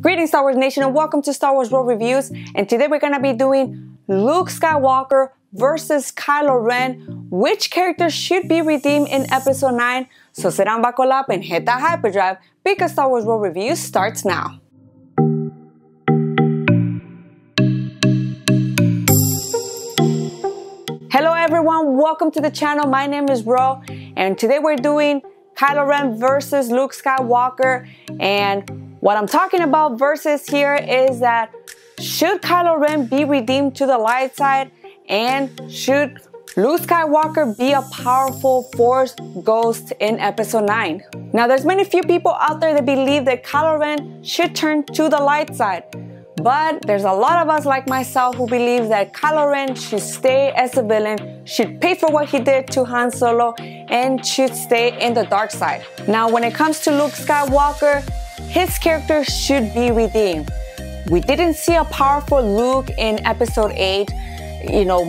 Greetings Star Wars Nation and welcome to Star Wars Row Reviews, and today we're going to be doing Luke Skywalker versus Kylo Ren. Which character should be redeemed in episode 9? So sit down, buckle up, and hit that hyperdrive because Star Wars Row Reviews starts now. Hello everyone, welcome to the channel. My name is Ro and today we're doing Kylo Ren versus Luke Skywalker, and what I'm talking about versus here is that should Kylo Ren be redeemed to the light side, and should Luke Skywalker be a powerful force ghost in episode 9? Now there's many few people out there that believe that Kylo Ren should turn to the light side, but there's a lot of us like myself who believe that Kylo Ren should stay as a villain, should pay for what he did to Han Solo, and should stay in the dark side. Now when it comes to Luke Skywalker, his character should be redeemed. We didn't see a powerful Luke in episode 8. You know,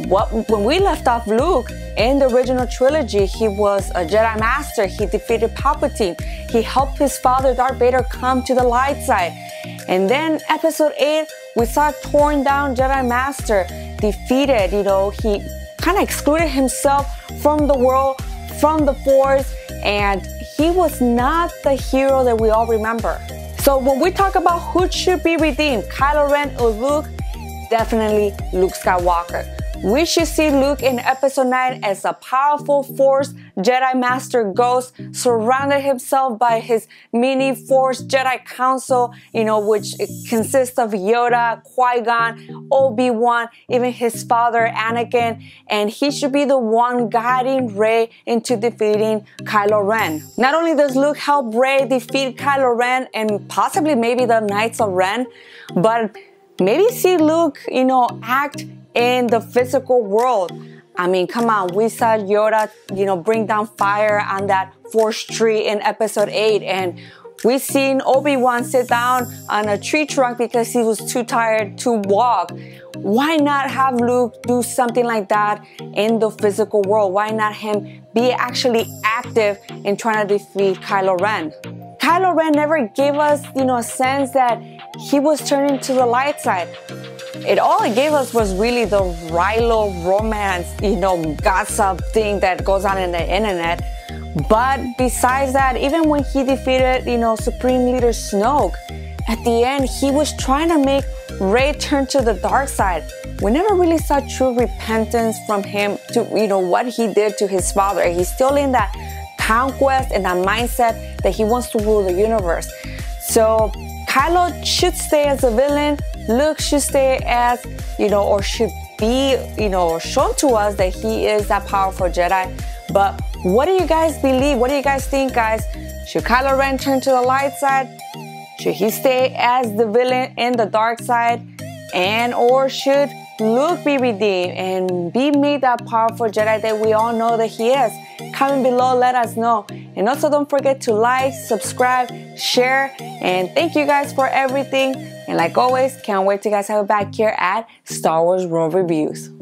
when we left off Luke in the original trilogy, he was a Jedi Master. He defeated Palpatine. He helped his father Darth Vader come to the light side. And then episode 8, we saw a torn down Jedi Master defeated. You know, he kind of excluded himself from the world, from the Force, and he was not the hero that we all remember. So when we talk about who should be redeemed, Kylo Ren or Luke, definitely Luke Skywalker. We should see Luke in episode 9 as a powerful Force Jedi Master ghost, surrounded himself by his mini Force Jedi Council, you know, which consists of Yoda, Qui-Gon, Obi-Wan, even his father Anakin, and he should be the one guiding Rey into defeating Kylo Ren. Not only does Luke help Rey defeat Kylo Ren and possibly maybe the Knights of Ren, but maybe see Luke, you know, act in the physical world. I mean, come on, we saw Yoda, you know, bring down fire on that Force tree in episode 8, and we've seen Obi-Wan sit down on a tree trunk because he was too tired to walk. Why not have Luke do something like that in the physical world? Why not him be actually active in trying to defeat Kylo Ren? Kylo Ren never gave us, you know, a sense that he was turning to the light side. It all it gave us was really the Rilo romance, you know, gossip thing that goes on in the internet. But besides that, even when he defeated, you know, Supreme Leader Snoke, at the end, he was trying to make Rey turn to the dark side. We never really saw true repentance from him to, you know, what he did to his father. He's still in that conquest and that mindset that he wants to rule the universe. So Kylo should stay as a villain. Luke should stay as, you know, or should be, you know, shown to us that he is that powerful Jedi. But what do you guys believe? What do you guys think, guys? Should Kylo Ren turn to the light side? Should he stay as the villain in the dark side? And or should Luke be redeemed and be made that powerful Jedi that we all know that he is? Comment below, let us know. And also don't forget to like, subscribe, share, and thank you guys for everything. And like always, can't wait to guys have it back here at Star Wars Row Reviews.